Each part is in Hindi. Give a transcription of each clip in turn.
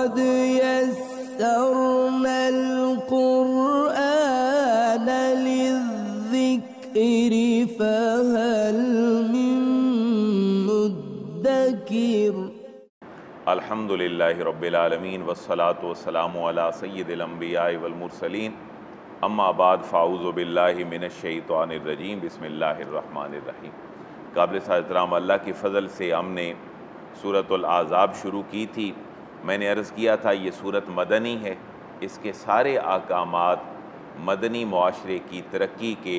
قد يسرنا القرآن للذكر فهل من مدكر الحمد لله رب العالمين والصلاة والسلام على سيد الأنبياء والمرسلين अम्मा बाद फ़ाउज़ु बिल्लाहि मिनश्शैतानिर्रजीम बिस्मिल्लाहिर्रहमानिर्रहीम। काबिल एहतराम अल्लाह के फ़ज़ल से हमने सूरतुल आज़ाब शुरू की थी। मैंने अर्ज़ किया था ये सूरत मदनी है, इसके सारे आकामात मदनी मुआशरे की तरक्की के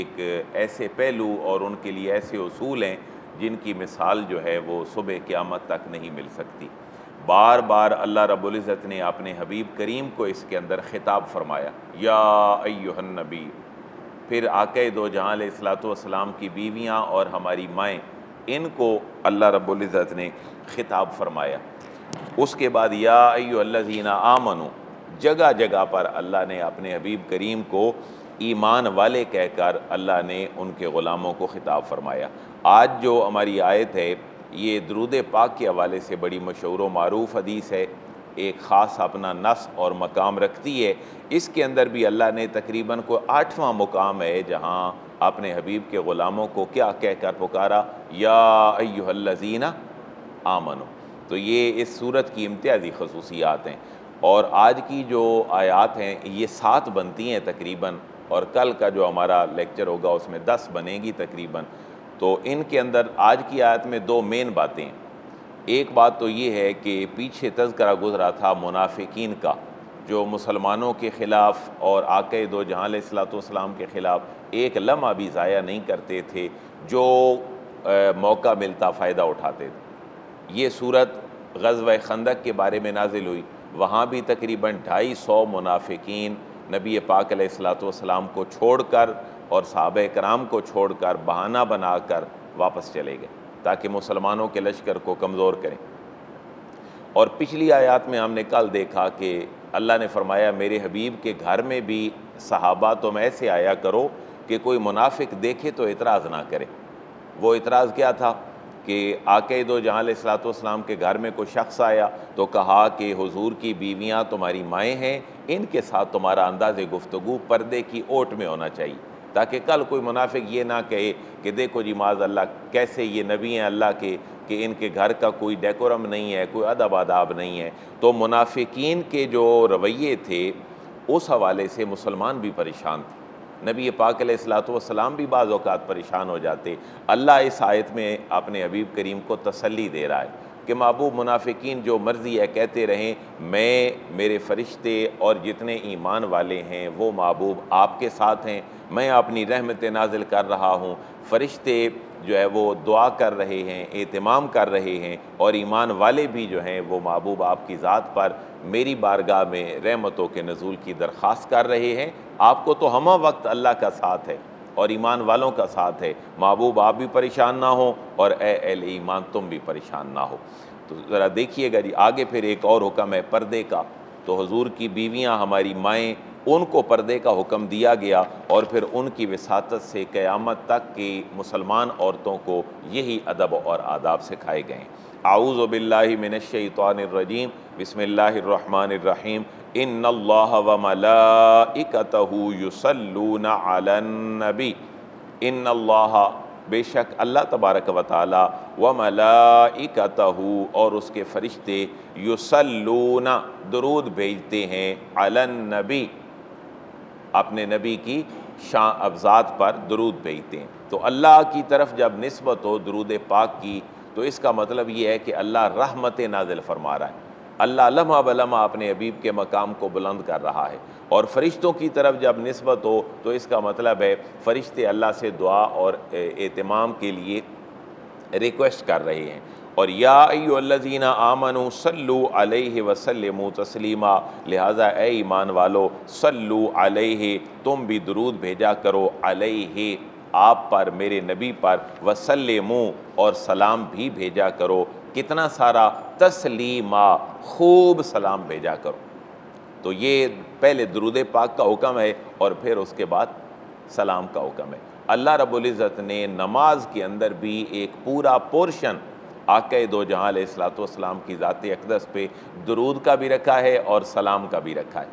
एक ऐसे पहलू और उनके लिए ऐसे उसूल हैं जिनकी मिसाल जो है वो सुबह क़यामत तक नहीं मिल सकती। बार बार अल्लाह रब्बुल इज़्ज़त ने अपने हबीब करीम को इसके अंदर ख़िताब फरमाया, या अय्युहन नबी। फिर आक़ा दो जहाँ अलैहिस्सलातु वस्सलाम की बीवियाँ और हमारी माएँ, इनको अल्लाह रब्बुल इज़्ज़त ने ख़िताब फरमाया। उसके बाद या अय्युहल्लज़ीना आमनू, जगह जगह पर अल्लाह ने अपने हबीब करीम को ईमान वाले कहकर अल्लाह ने उनके ग़ुलामों को ख़िताब फरमाया। आज जो हमारी आयत है ये दुरूद पाक के हवाले से बड़ी मशहूर व मारूफ़ हदीस है, एक ख़ास अपना नस और मकाम रखती है। इसके अंदर भी अल्लाह ने तकरीबन कोई 8वां मुकाम है जहाँ अपने हबीब के ग़ुलामों को क्या कहकर पुकारा, या अय्युहल्लज़ीना आमनो। तो ये इस सूरत की इम्तियाज़ी खसूसियात हैं। और आज की जो आयात हैं ये 7 बनती हैं तकरीबन, और कल का जो हमारा लेक्चर होगा उसमें 10 बनेगी तकरीबन। तो इनके अंदर आज की आयत में 2 मेन बातें। एक बात तो ये है कि पीछे तज़करा गुज़रा था मुनाफिकीन का, जो मुसलमानों के ख़िलाफ़ और आक़ा दो जहाँ अलैहिस्सलाम के ख़िलाफ़ एक लम्हा भी ज़ाया नहीं करते थे, जो मौका मिलता फ़ायदा उठाते थे। ये सूरत ग़ज़वा खंदक के बारे में नाजिल हुई, वहाँ भी तकरीबन 250 मुनाफिकीन नबी पाक अलैहिस्सलाम को छोड़ कर और सहाबा कराम को छोड़कर बहाना बनाकर वापस चले गए ताकि मुसलमानों के लश्कर को कमज़ोर करें। और पिछली आयत में हमने कल देखा कि अल्लाह ने फरमाया मेरे हबीब के घर में भी सहाबा तुम ऐसे आया करो कि कोई मुनाफिक देखे तो इतराज़ ना करे। वो इतराज़ क्या था कि आक़ा दो जहाँ अलैहिस्सलाम के घर में कोई शख्स आया तो कहा कि हुजूर की बीवियाँ तुम्हारी माएँ हैं, इनके साथ तुम्हारा अंदाज़ गुफ्तगू पर्दे की ओट में होना चाहिए ताकि कल कोई मुनाफिक ये ना कहे कि देखो जी माज़ अल्लाह कैसे ये नबी हैं अल्लाह के कि इनके घर का कोई डेकोरम नहीं है, कोई अदब आदाब नहीं है। तो मुनाफिकीन के जो रवैये थे उस हवाले से मुसलमान भी परेशान थे, नबी पाक अलैहिस्सलातु वस्सलाम भी बाज़ औक़ात परेशान हो जाते। अल्लाह इस आयत में अपने हबीब करीम को तसल्ली दे रहा है कि महबूब मुनाफिकीन जो मर्ज़ी है कहते रहें, मैं मेरे फ़रिश्ते और जितने ईमान वाले हैं वो महबूब आपके साथ हैं, मैं अपनी रहमतें नाजिल कर रहा हूँ, फ़रिश्ते जो है वो दुआ कर रहे हैं, एहतमाम कर रहे हैं, और ईमान वाले भी जो हैं वो महबूब आपकी ज़ात पर मेरी बारगाह में रहमतों के नज़ूल की दरख्वास्त कर रहे हैं। आपको तो हमा वक्त अल्लाह का साथ है और ईमान वालों का साथ है, महबूब आप भी परेशान ना हो और ए अहल ईमान तुम भी परेशान ना हो। तो ज़रा देखिएगा जी आगे फिर एक और हुक्म है पर्दे का। तो हुजूर की बीवियां हमारी माएँ, उनको पर्दे का हुक्म दिया गया और फिर उनकी विसातत से क़यामत तक की मुसलमान औरतों को यही अदब और आदाब सिखाए गए। आऊज़ु बिल्लाहि मिनश्शैतानिर्रजीम बिस्मिल्लाहिर्रहमानिर्रहीम इन्नल्लाहा व मलाइकतहू युसल्लूना अलन नबी इन्नल्लाहा, बेशक अल्लाह तबारक व तआला व मलाइकतहू और उसके फ़रिश्ते युसल्लूना दुरूद भेजते हैं अलन नबी, अपने नबी की शान अफ़ज़ात पर दुरूद भेजते हैं। तो अल्लाह की तरफ जब निस्बत हो दुरूद पाक की तो इसका मतलब ये है कि अल्लाह रहमत नाज़िल फरमा रहा है, अल्लाह लम्हा बलम्हा अपने हबीब के मकाम को बुलंद कर रहा है। और फ़रिश्तों की तरफ जब निस्बत हो तो इसका मतलब है फ़रिश्ते अल्लाह से दुआ और एहतमाम के लिए रिक्वेस्ट कर रहे हैं। और या अय्युहल्लज़ीना आमनू सल्लू अलैहि वसल्लिमू तस्लीमा, लिहाजा ए ईमान वालो सल्लू अलैहि तुम भी दुरूद भेजा करो अलैहि आप पर, मेरे नबी पर, वसल्लिमू और सलाम भी भेजा करो, कितना सारा तस्लीमा खूब सलाम भेजा करो। तो ये पहले दुरूद पाक का हुक्म है और फिर उसके बाद सलाम का हुक्म है। अल्लाह रब्बुल इज़्ज़त ने नमाज के अंदर भी एक पूरा पोर्शन आक़ा दो जहाँ अलैहिस्सलाम की ज़ात अक़दस पे दुरूद का भी रखा है और सलाम का भी रखा है।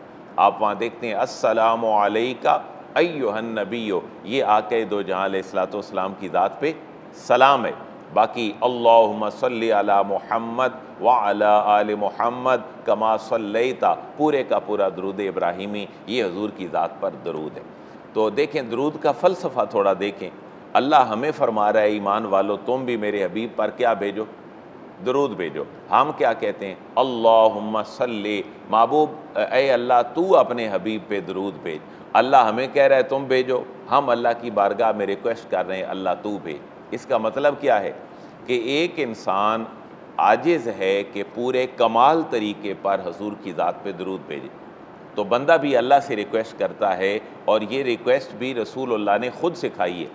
आप वहाँ देखते हैं अस्सलामु अलैका अय्युहन नबियो, ये आक़ा दो जहाँ अलैहिस्सलाम की ज़ात पे सलाम है। बाकी अल्लाहुम्मा सल्ली अला मुहम्मद व अला आल मुहम्मद कमा सल्लैता, पूरे का पूरा दरूद इब्राहिमी ये हुजूर की ज़ात पर दरूद है। तो देखें दरूद का फ़लसफ़ा थोड़ा देखें, अल्लाह हमें फरमा रहा है ईमान वालों तुम भी मेरे हबीब पर क्या भेजो, दरूद भेजो। हम क्या कहते हैं, अल्लाहुम्मा सल्ली, महबूब ए अल्लाह तू अपने हबीब पे दरूद भेज। अल्लाह हमें कह रहा है तुम भेजो, हम अल्लाह की बारगाह में रिक्वेस्ट कर रहे हैं अल्लाह तू भेज। इसका मतलब क्या है कि एक इंसान आजिज़ है कि पूरे कमाल तरीके पर हुजूर की ज़ात पे दरूद भेजे, तो बंदा भी अल्लाह से रिक्वेस्ट करता है। और ये रिक्वेस्ट भी रसूलुल्लाह ने ख़ुद सिखाई है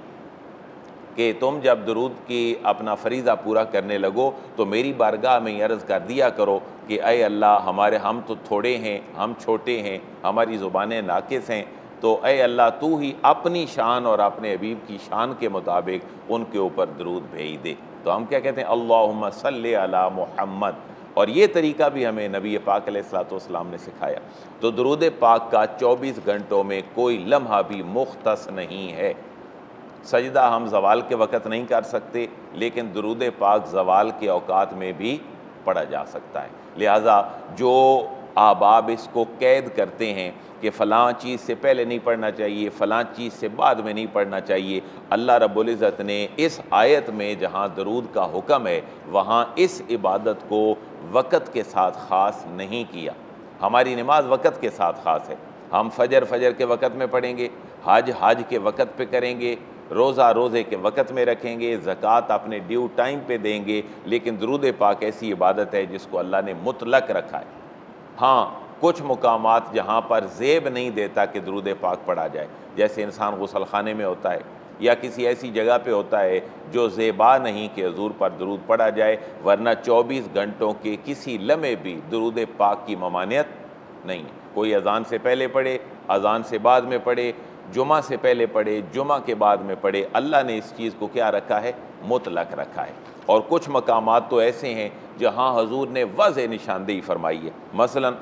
कि तुम जब दरूद की अपना फरीज़ा पूरा करने लगो तो मेरी बारगाह में अर्ज़ कर दिया करो कि अय अल्लाह हमारे हम तो थोड़े हैं, हम छोटे हैं, हमारी ज़ुबानें नाकिस हैं, तो अय अल्लाह तू ही अपनी शान और अपने हबीब की शान के मुताबिक उनके ऊपर दरूद भेज दे। तो हम क्या कहते हैं, अल्लाहुम्मा सल्ली अला मुहम्मद। और ये तरीका भी हमें नबी पाक अलैहिस्सलाम ने सिखाया। तो दुरूद पाक का 24 घंटों में कोई लम्हा भी मुख्तस नहीं है। सजदा हम जवाल के वक़्त नहीं कर सकते, लेकिन दुरूद पाक जवाल के औकात में भी पढ़ा जा सकता है। लिहाजा जो आबाब इसको कैद करते हैं कि फ़लाँ चीज़ से पहले नहीं पढ़ना चाहिए, फ़लाँ चीज़ से बाद में नहीं पढ़ना चाहिए, अल्लाह रब्बुल इज़्ज़त ने इस आयत में जहाँ दरूद का हुक्म है वहाँ इस इबादत को वक़्त के साथ ख़ास नहीं किया। हमारी नमाज वक़्त के साथ ख़ास है, हम फजर फजर के वक़्त में पढ़ेंगे, हज हज के वक़्त पे करेंगे, रोज़ा रोज़े के वक़्त में रखेंगे, ज़कात अपने ड्यू टाइम पे देंगे। लेकिन दुरूद पाक ऐसी इबादत है जिसको अल्लाह ने मुतलक रखा है। हाँ, कुछ मुकामात जहाँ पर ज़ेब नहीं देता कि दुरूद पाक पढ़ा जाए, जैसे इंसान गुसलखाने में होता है या किसी ऐसी जगह पे होता है जो ज़ेबा नहीं कि हुजूर पर दुरूद पढ़ा जाए, वरना 24 घंटों के किसी लम्हे भी दुरूद पाक की ममानियत नहीं है। कोई अजान से पहले पढ़े, अजान से बाद में पढ़े, जुमा से पहले पढ़े, जुमा के बाद में पढ़े, अल्लाह ने इस चीज़ को क्या रखा है, मुतलक रखा है। और कुछ मकामात तो ऐसे हैं जहाँ हुजूर ने वाज़ेह निशानदेही फरमाई है। मसलन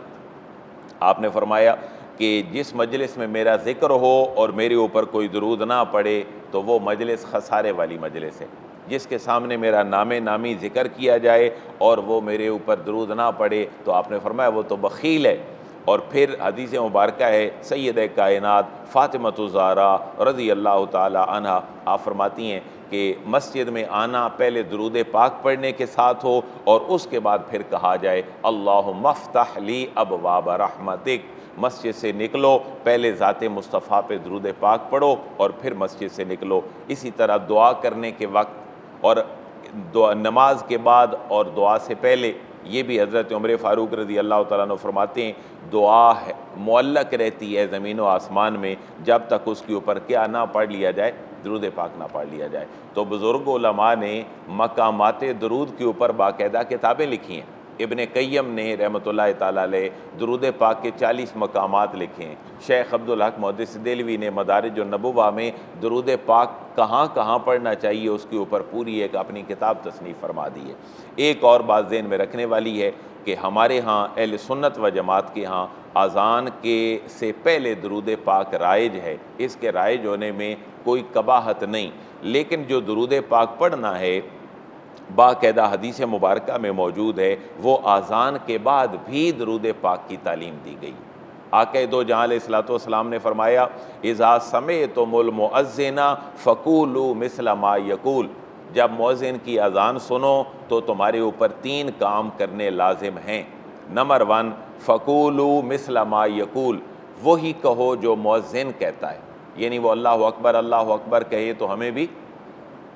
आपने फरमाया कि जिस मजलिस में मेरा ज़िक्र हो और मेरे ऊपर कोई दुरूद ना पड़े तो वो मजलिस खसारे वाली मजलिस है। जिसके सामने मेरा नामे नामी ज़िक्र किया जाए और वो मेरे ऊपर दुरूद ना पड़े, तो आपने फरमाया वो तो बख़ील है। और फिर हदीस मुबारक है सैयद कायनात फ़ातिमतुज़्ज़हरा रज़ी अल्लाह ताला अन्हा, आप फरमाती हैं कि मस्जिद में आना पहले दुरूद पाक पढ़ने के साथ हो और उसके बाद फिर कहा जाए अल्लाहुम्मा फ़्तह ली अबवाब रहमतिक। मस्जिद से निकलो पहले ज़ाते मुस्तफ़ा पे दुरूद पाक पढ़ो और फिर मस्जिद से निकलो। इसी तरह दुआ करने के वक्त और नमाज के बाद और दुआ से पहले, ये भी हज़रत उमर फ़ारूक रज़ी अल्लाह ताला अन्हु फरमाते हैं दुआ है मुअल्लक रहती है ज़मीन व आसमान में जब तक उसके ऊपर क्या ना पढ़ लिया जाए, दुरूद पाक ना पढ़ लिया जाए। तो बुज़ुर्ग उलमा ने मकामात दुरूद के ऊपर बाकायदा किताबें लिखी हैं। इब्ने कय्यम ने रहमतुल्लाह ताला अलैह दुरूद पाक के 40 मकामात लिखे हैं। शेख अब्दुल हक मुहद्दिस देलवी ने मदारिज नबुवा में दुरूद पाक कहाँ कहाँ पढ़ना चाहिए उसके ऊपर पूरी एक अपनी किताब तसनीफ़ फरमा दी है। एक और बात ज़हन में रखने वाली है कि हमारे यहाँ अहले सुन्नत व जमात के यहाँ अजान के से पहले दुरूद पाक राइज है। इसके राइज होने में कोई कबाहत नहीं, लेकिन जो दुरूद पाक पढ़ना है बाक़ायदा हदीस मुबारक में मौजूद है, वो आज़ान के बाद भी दुरूद पाक की तालीम दी गई। आक़ा दो जहाँ अलैहिस्सलाम ने फरमाया इज़ा समेअतुमुल मुअज़्ज़िना फ़क़ूलू मिस्ला मा यक़ूल, जब मुअज़्ज़िन की अज़ान सुनो तो तुम्हारे ऊपर 3 काम करने लाजिम हैं। नंबर 1 फ़क़ूलू मिस्ला मा यक़ूल, वही कहो जो मुअज़्ज़िन कहता है। यानी वो अल्लाहु अकबर कहे तो हमें भी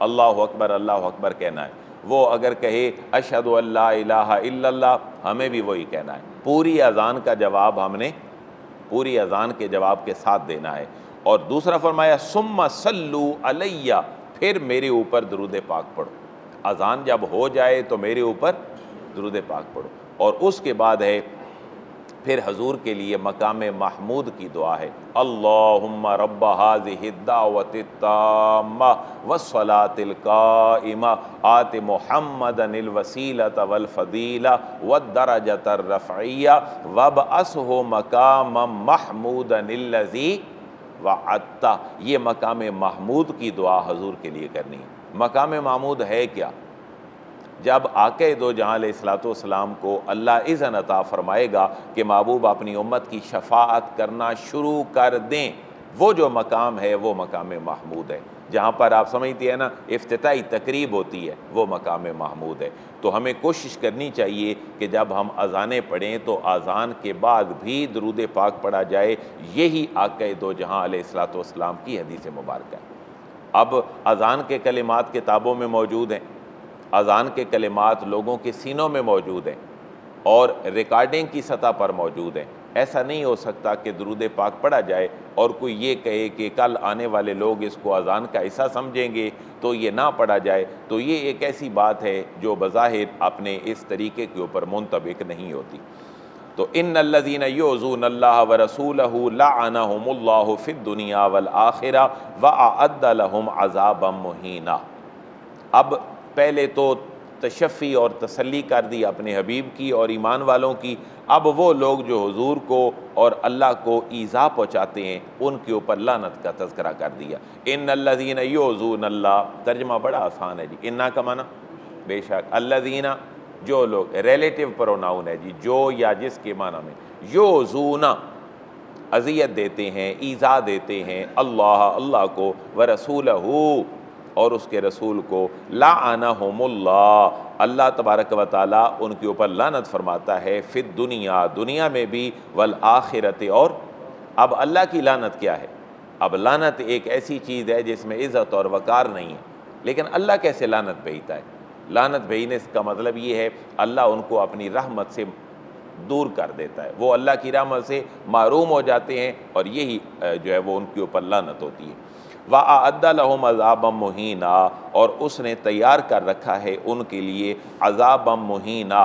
अल्लाहु अकबर कहना है। वो अगर कहे अशहदु अल्ला इलाहा इल्लल्लाह, हमें भी वही कहना है। पूरी अज़ान का जवाब हमने पूरी अज़ान के जवाब के साथ देना है। और दूसरा फरमाया सुम्मा सल्लू अलैया, फिर मेरे ऊपर दुरूद पाक पढ़ो। अज़ान जब हो जाए तो मेरे ऊपर दुरूद पाक पढ़ो। और उसके बाद है फिर हजूर के लिए मकाम महमूद की दुआ है। अल्लाहुम्मा रब्ब हाज़िहि दावति ताम्मा वस्सलातिल काइमा आति मुहम्मदन अल वसीलता वल फदीला वद्दरजतर रफ़इया वबअसहु मकामम महमूदन अल्लज़ी वअत्ता। ये मकाम महमूद की दुआ हजूर के लिए करनी है। मकाम महमूद है क्या? जब आके दो जहाँ अलैहिस्सलाम को अल्लाह इज़्न अता फ़रमाएगा कि महबूब अपनी उम्मत की शफाअत करना शुरू कर दें, वो जो मकाम है वो मकाम महमूद है। जहाँ पर आप समझती है ना इफ्तिताही तकरीब होती है, वो मकाम महमूद है। तो हमें कोशिश करनी चाहिए कि जब हम अज़ानें पढ़ें तो अज़ान के बाद भी दुरूद पाक पढ़ा जाए। यही आके दो जहाँ अलैहिस्सलाम की हदीस मुबारक है। अब अज़ान के कलिमात किताबों में मौजूद हैं, अज़ान के कलिमात लोगों के सीनों में मौजूद हैं और रिकॉर्डिंग की सतह पर मौजूद हैं। ऐसा नहीं हो सकता कि दुरूद पाक पढ़ा जाए और कोई ये कहे कि कल आने वाले लोग इसको अज़ान का हिस्सा समझेंगे तो ये ना पढ़ा जाए। तो ये एक ऐसी बात है जो बज़ाहिर अपने इस तरीके के ऊपर मुंतबिक नहीं होती। तो इन्नल्लज़ीना युज़ून अल्लाह व रसूलहू लअनहुमुल्लाहु फ़िद्दुनिया वल आखिरा व अअद्द लहुम अज़ाबम मुहीना। अब पहले तो तशफ़ी और तसल्ली कर दी अपने हबीब की और ईमान वालों की। अब वो लोग जो हुजूर को और अल्लाह को ईज़ा पहुँचाते हैं उनके ऊपर लानत का तज़किरा कर दिया। इन्नल्लज़ीना युज़ून अल्लाह, तर्जमा बड़ा आसान है जी। इन्ना का माना बेशक, अल्लज़ीना जो लोग, रेलेटिव प्रोनाउन है जी, जो या जिसके माना में। युज़ूना अज़ियत देते हैं, ईज़ा देते हैं अल्लाह, अल्लाह को, व रसूलहू और उसके रसूल को। लाअनहुमुल्लाह, अल्लाह तबारक व तआला उनके ऊपर लानत फरमाता है। फिद दुनिया, दुनिया में भी, वल आखिरत, और अब अल्लाह की लानत क्या है? अब लानत एक ऐसी चीज़ है जिसमें इज़्ज़त और वक़ार नहीं है। लेकिन अल्लाह कैसे लानत भेजता है? लानत भेजने का मतलब ये है अल्लाह उनको अपनी रहमत से दूर कर देता है, वो अल्लाह की रहमत से महरूम हो जाते हैं और यही जो है वो उनके ऊपर लानत होती है। व अअद्द लहुम अज़ाबम मुहीना, और उसने तैयार कर रखा है उनके लिए अज़ाबम मुहीना,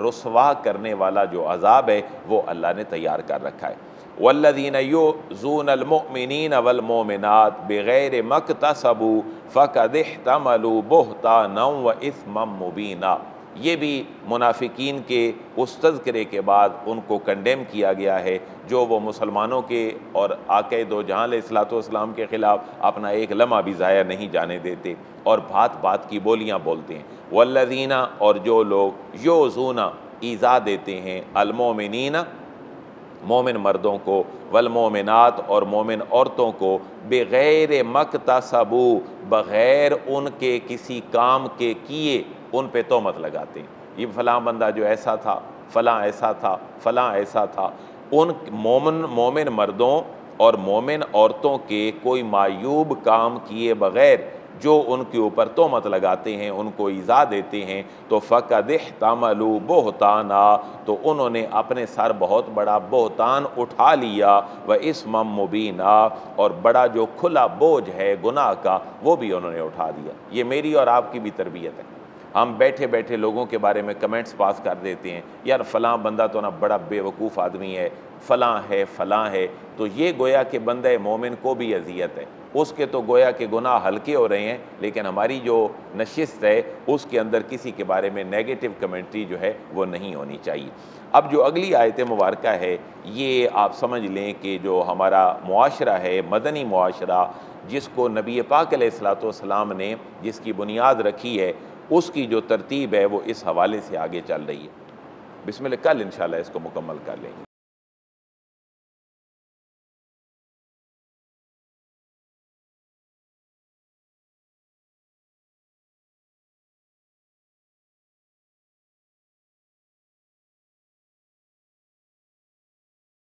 रुसवा करने वाला जो अज़ाब है वो अल्लाह ने तैयार कर रखा है। वल्लज़ीना युज़ूनल मुमिनीन वल मोमिनात बग़ैर मक्तसबू फ़क़द इह्तमलू बुहतानन व इस्मम मुबीना। ये भी मुनाफिकीन के उस तज़किरे के बाद उनको कंडेम किया गया है जो वो मुसलमानों के और आक़ा दो जहां अलैहिस्सलाम के ख़िलाफ़ अपना एक लम्हा भी ज़ाया नहीं जाने देते और बात बात की बोलियां बोलते हैं। वल्लज़ीना, और जो लोग, युज़ूना ईज़ा देते हैं, अल-मोमिनीना मोमिन मर्दों को, वल मोमिनात और मोमिन औरतों को, बग़ैर मक्तसबू बग़ैर उनके किसी काम के किए उन पे तोहमत लगाते हैं। ये फ़लाँ बंदा जो ऐसा था, फ़लाँ ऐसा था, फ़लाँ ऐसा था। उन मोमिन मर्दों और मोमिन औरतों के कोई मायूब काम किए बग़ैर जो उनके ऊपर तोहमत लगाते हैं, उनको ईज़ा देते हैं, तो फ़क़द इह्तमलू बुहताना, तो उन्होंने अपने सर बहुत बड़ा बोहतान उठा लिया, व इस्मम मुबीना, और बड़ा जो खुला बोझ है गुनाह का वो भी उन्होंने उठा दिया। ये मेरी और आपकी भी तरबियत है। हम बैठे बैठे लोगों के बारे में कमेंट्स पास कर देते हैं, यार फ़लाँ बंदा तो ना बड़ा बेवकूफ़ आदमी है, फ़लाँ है, फ़लाँ है। तो ये गोया के बंदे मोमिन को भी अजियत है, उसके तो गोया के गुनाह हल्के हो रहे हैं, लेकिन हमारी जो नशिस्त है उसके अंदर किसी के बारे में नेगेटिव कमेंट्री जो है वो नहीं होनी चाहिए। अब जो अगली आयत मुबारक है ये आप समझ लें कि जो हमारा मुआशरा है, मदनी मुआशरा, जिसको नबी पाक अलैहिस्सलाम ने जिसकी बुनियाद रखी है, उसकी जो तरतीब है वो इस हवाले से आगे चल रही है। बिस्मिल्लाह, कल इंशाल्लाह इसको मुकम्मल कर लेंगे।